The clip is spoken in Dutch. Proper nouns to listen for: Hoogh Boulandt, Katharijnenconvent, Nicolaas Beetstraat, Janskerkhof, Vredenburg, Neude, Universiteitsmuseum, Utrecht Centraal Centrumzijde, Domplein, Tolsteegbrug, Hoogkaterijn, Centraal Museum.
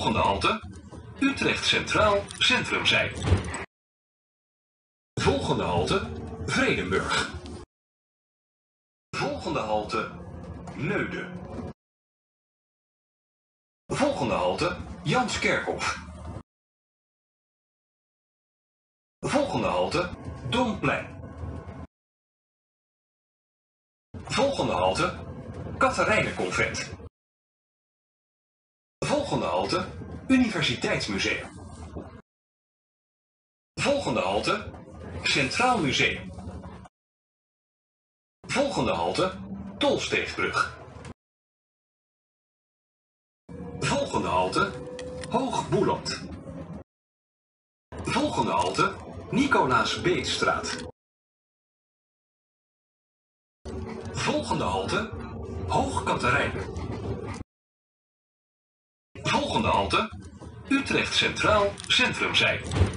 Volgende halte, Utrecht Centraal Centrumzijde. Volgende halte, Vredenburg. Volgende halte, Neude. Volgende halte, Janskerkhof. Volgende halte, Domplein. Volgende halte, Katharijnenconvent. Volgende halte, Universiteitsmuseum. Volgende halte, Centraal Museum. Volgende halte, Tolsteegbrug. Volgende halte, Hoogh Boulandt. Volgende halte, Nicolaas Beetstraat. Volgende halte, Hoogkaterijn. Volgende halte, Utrecht Centraal Centrumzijde.